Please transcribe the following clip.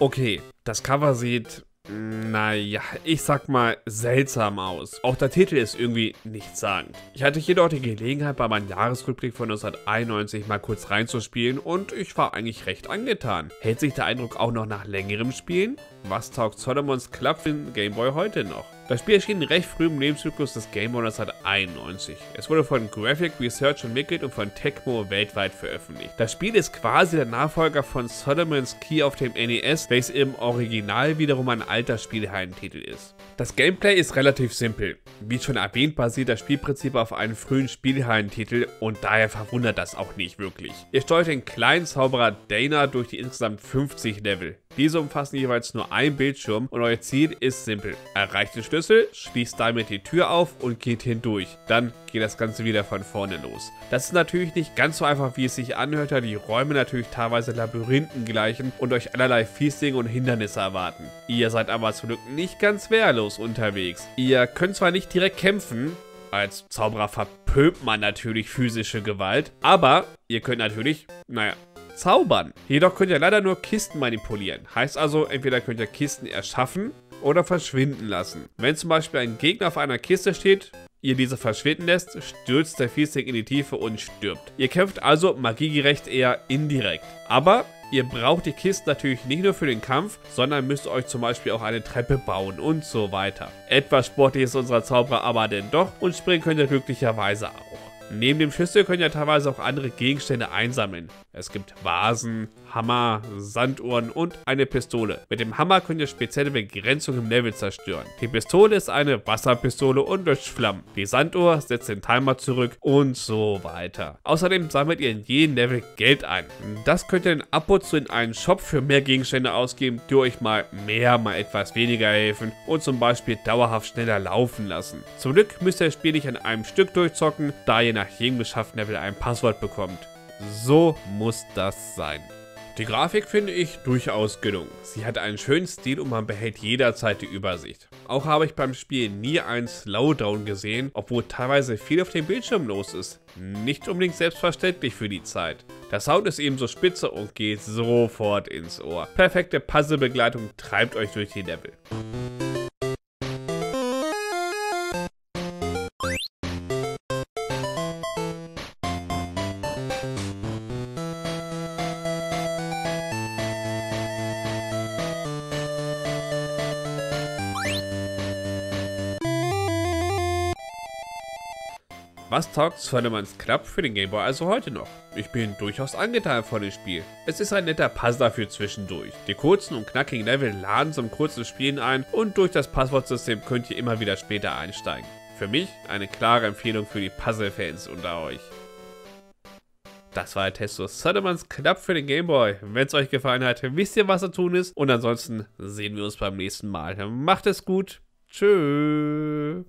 Okay, das Cover sieht, naja, ich sag mal, seltsam aus. Auch der Titel ist irgendwie nichtssagend. Ich hatte jedoch die Gelegenheit, bei meinem Jahresrückblick von 1991 mal kurz reinzuspielen und ich war eigentlich recht angetan. Hält sich der Eindruck auch noch nach längerem Spielen? Was taugt Solomon's Club für den Game Boy heute noch? Das Spiel erschien recht früh im Lebenszyklus des Game Boy 1991. Es wurde von Graphic Research entwickelt und von Tecmo weltweit veröffentlicht. Das Spiel ist quasi der Nachfolger von Solomon's Key auf dem NES, welches im Original wiederum ein alter Spielheimtitel ist. Das Gameplay ist relativ simpel. Wie schon erwähnt, basiert das Spielprinzip auf einem frühen Spielheimtitel und daher verwundert das auch nicht wirklich. Ihr steuert den kleinen Zauberer Dana durch die insgesamt 50 Level. Diese umfassen jeweils nur einen Bildschirm und euer Ziel ist simpel. Erreicht den Schlüssel, schließt damit die Tür auf und geht hindurch. Dann geht das Ganze wieder von vorne los. Das ist natürlich nicht ganz so einfach, wie es sich anhört, da die Räume natürlich teilweise Labyrinthen gleichen und euch allerlei Fieslinge und Hindernisse erwarten. Ihr seid aber zum Glück nicht ganz wehrlos unterwegs. Ihr könnt zwar nicht direkt kämpfen, als Zauberer verpönt man natürlich physische Gewalt, aber ihr könnt natürlich, naja, zaubern. Jedoch könnt ihr leider nur Kisten manipulieren. Heißt also, entweder könnt ihr Kisten erschaffen oder verschwinden lassen. Wenn zum Beispiel ein Gegner auf einer Kiste steht, ihr diese verschwinden lässt, stürzt der Fiesling in die Tiefe und stirbt. Ihr kämpft also magiegerecht eher indirekt. Aber ihr braucht die Kisten natürlich nicht nur für den Kampf, sondern müsst euch zum Beispiel auch eine Treppe bauen und so weiter. Etwas sportlich ist unser Zauberer aber denn doch und springen könnt ihr glücklicherweise auch. Neben dem Schlüssel könnt ihr teilweise auch andere Gegenstände einsammeln. Es gibt Vasen, Hammer, Sanduhren und eine Pistole. Mit dem Hammer könnt ihr spezielle Begrenzungen im Level zerstören. Die Pistole ist eine Wasserpistole und löscht Flammen. Die Sanduhr setzt den Timer zurück und so weiter. Außerdem sammelt ihr in jedem Level Geld ein. Das könnt ihr dann ab und zu in einen Shop für mehr Gegenstände ausgeben, die euch mal mehr, mal etwas weniger helfen und zum Beispiel dauerhaft schneller laufen lassen. Zum Glück müsst ihr das Spiel nicht an einem Stück durchzocken, da ihr nach jedem geschafften Level ein Passwort bekommt. So muss das sein. Die Grafik finde ich durchaus gelungen. Sie hat einen schönen Stil und man behält jederzeit die Übersicht. Auch habe ich beim Spiel nie einen Slowdown gesehen, obwohl teilweise viel auf dem Bildschirm los ist. Nicht unbedingt selbstverständlich für die Zeit. Der Sound ist ebenso spitze und geht sofort ins Ohr. Perfekte Puzzle-Begleitung treibt euch durch die Level. Was taugt Solomon's Club für den Game Boy also heute noch? Ich bin durchaus angetan von dem Spiel. Es ist ein netter Puzzler für zwischendurch. Die kurzen und knackigen Level laden zum kurzen Spielen ein und durch das Passwortsystem könnt ihr immer wieder später einsteigen. Für mich eine klare Empfehlung für die Puzzle-Fans unter euch. Das war der Test zu Solomon's Club für den Game Boy. Wenn es euch gefallen hat, wisst ihr, was zu tun ist. Und ansonsten sehen wir uns beim nächsten Mal. Macht es gut. Tschüss.